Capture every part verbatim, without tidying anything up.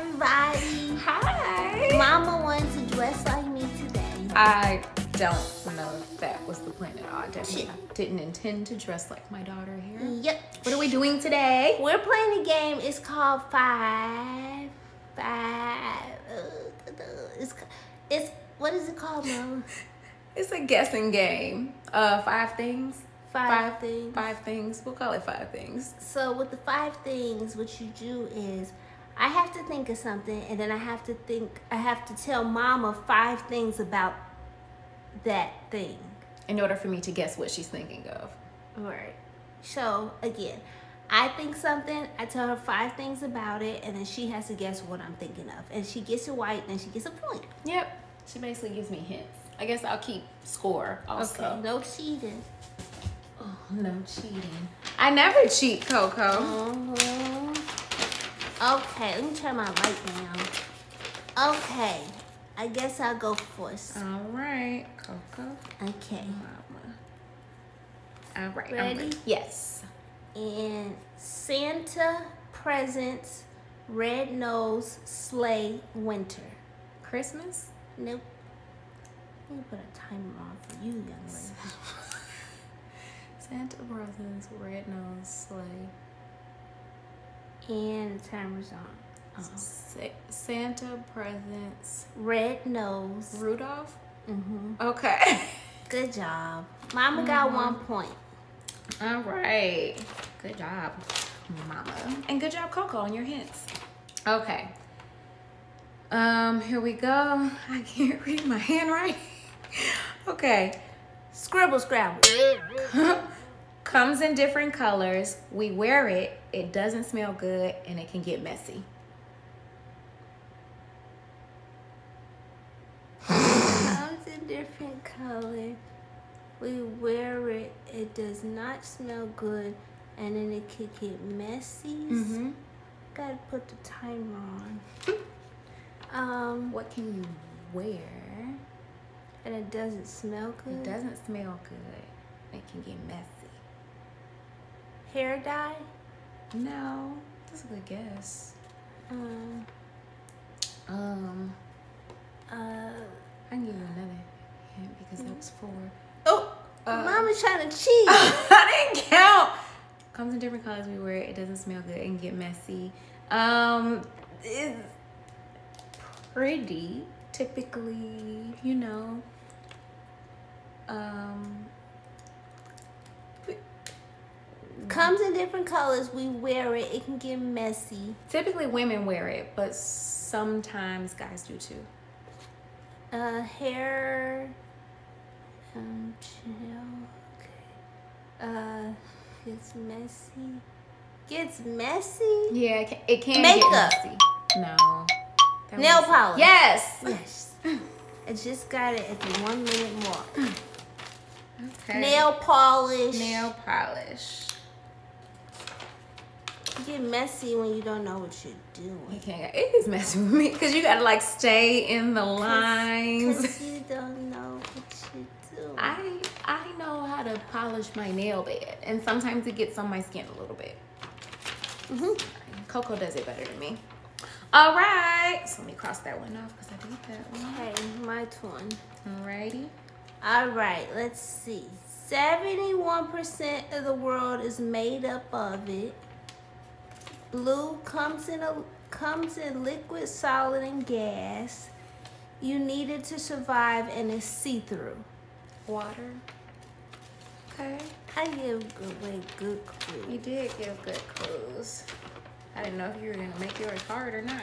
everybody. Hi. Mama wanted to dress like me today. I don't know if that was the plan at all. I definitely didn't intend to dress like my daughter here. Yep. What are we doing today? We're playing a game. It's called Five. Five. It's, it's what is it called, Mama? It's a guessing game. Uh, five things. Five, five things. Five things. We'll call it five things. So with the five things, what you do is I have to think of something, and then I have to think, I have to tell Mama five things about that thing. In order for me to guess what she's thinking of. All right. So again, I think something, I tell her five things about it, and then she has to guess what I'm thinking of. And she gets it right, and she gets a point. Yep. She basically gives me hints. I guess I'll keep score also. Okay, no cheating. Oh, no cheating. I never cheat, Coco. Uh-huh. Okay, let me turn my light down. Okay, I guess I'll go first. All right, Coco. Okay. Mama. All right. Ready? I'm ready? Yes. And Santa, presents, red nose, sleigh, winter. Christmas? Nope. I'm gonna put a timer on for you, young lady. Santa Brosnan's red nose sleigh. And the timer's on. Oh. Sa Santa presents. Red nose. Rudolph? Mm-hmm. Okay. Good job. Mama mm-hmm. got one point. All right. Good job, Mama. And good job, Coco, on your hints. Okay. Um, here we go. I can't read my handwriting. Okay. Scribble, scrabble. Comes in different colors. We wear it. It doesn't smell good, and it can get messy. Comes in different colors. We wear it. It does not smell good, and then it can get messy. Mm-hmm. Gotta put the timer on. Um, what can you wear? And it doesn't smell good. It doesn't smell good. It can get messy. Hair dye? No. That's a good guess. Um. Um. Uh. I can give you another hint because that was four. Oh, uh, Mama's trying to cheat. I didn't count. Comes in different colors. We wear it. It doesn't smell good. It can get messy. Um. It's pretty. Typically, you know, um, comes in different colors. We wear it. It can get messy. Typically, women wear it, but sometimes guys do too. Uh, hair, um, gel. Okay. Uh, gets messy. Gets messy. Yeah, it can, it can Makeup. Get messy. No. That Nail polish. Yes. Yes. I just got it at the one minute mark. Okay. Nail polish. Nail polish. You get messy when you don't know what you're doing. You can't. It is messy with me because you gotta like stay in the lines. Because you don't know what you're doing. I I know how to polish my nail bed, and sometimes it gets on my skin a little bit. Mm-hmm. Coco does it better than me. All right, so let me cross that one off because I did that one. Okay, my turn. Alrighty. All right, let's see. seventy-one percent of the world is made up of it. Blue comes in a comes in liquid, solid, and gas. You need it to survive, and it's see-through. Water. Okay. I give away good clues. You did give good clues. I didn't know if you were gonna make yours hard or not.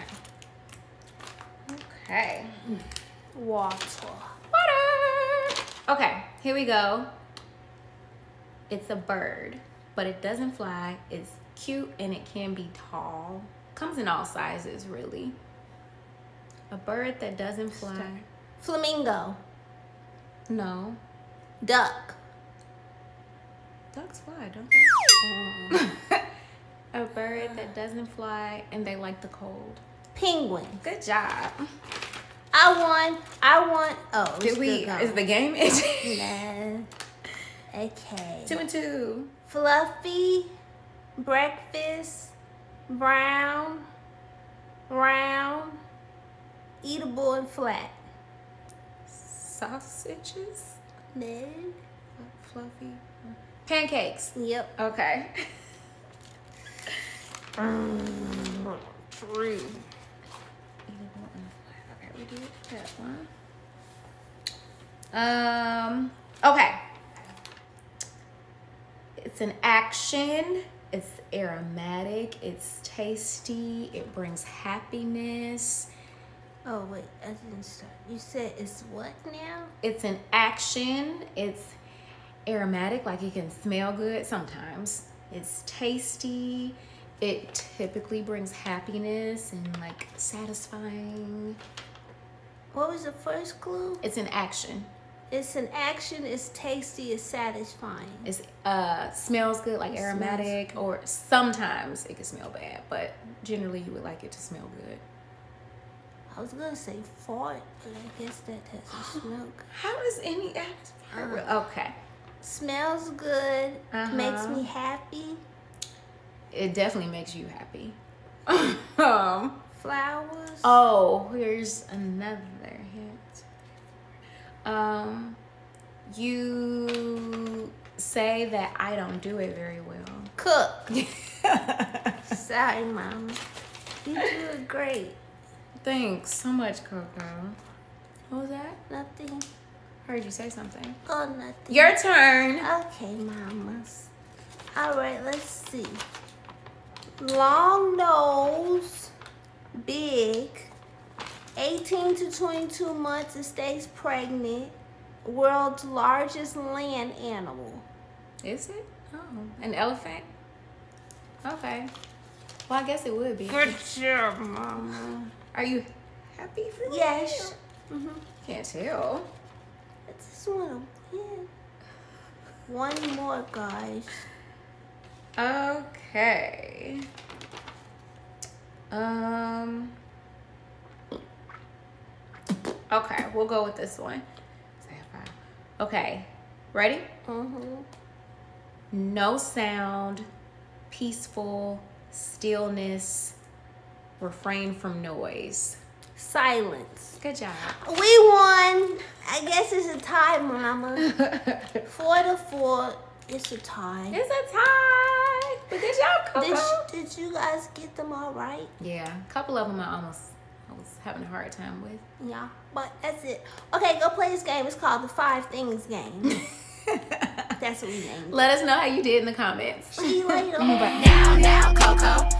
Okay. Water. Water! Okay, here we go. It's a bird, but it doesn't fly. It's cute and it can be tall. Comes in all sizes, really. A bird that doesn't fly. Stop. Flamingo. No. Duck. Ducks fly, don't they? Oh. A bird that doesn't fly and they like the cold. Penguin. Good job. I won. I won. Oh, did we? Is the game ending? No. Okay. Two and two. Fluffy, breakfast, brown, round, eatable, and flat. Sausages? Mid. Fluffy. Pancakes. Yep. Okay. um, three. Eatable and flat. Okay, we did that one. Um, okay. It's an action. It's aromatic. It's tasty. It brings happiness. Oh, wait. I didn't start. You said it's what now? It's an action. It's aromatic. Like, it can smell good sometimes. It's tasty. It typically brings happiness and, like, satisfying. What was the first clue? It's an action. It's an action. It's tasty. It's satisfying. It's uh smells good, like it aromatic, good. Or sometimes it can smell bad, but generally you would like it to smell good. I was gonna say fart, but I guess that doesn't smell good. How does any fart? Uh, okay. Smells good. Uh-huh. Makes me happy. It definitely makes you happy. um, Flowers. Oh, here's another hint. Um, you say that I don't do it very well. Cook. Sorry, Mama. You do it great. Thanks so much, Coco. What was that? Nothing. Heard you say something. Oh, nothing. Your turn. Okay, Mamas. All right, let's see. Long nose, big. eighteen to twenty-two months, it stays pregnant. World's largest land animal. Is it? Oh, an elephant? Okay. Well, I guess it would be. Good job, Mama. Are you happy for this? Yes. Mm-hmm. Can't tell. I just want to win. One more, guys. Okay. Um... Okay, we'll go with this one. Okay, ready? Mm-hmm. No sound, peaceful, stillness, refrain from noise. Silence. Good job. We won. I guess it's a tie, Mama. four to four, it's a tie. It's a tie. But good job, Coco. Did, did you guys get them all right? Yeah, a couple of them I almost... I was having a hard time with. Yeah, but that's it. Okay, go play this game. It's called the Five Things Game. That's what we named it. Let us know how you did in the comments. See you later. Now, now, Coco.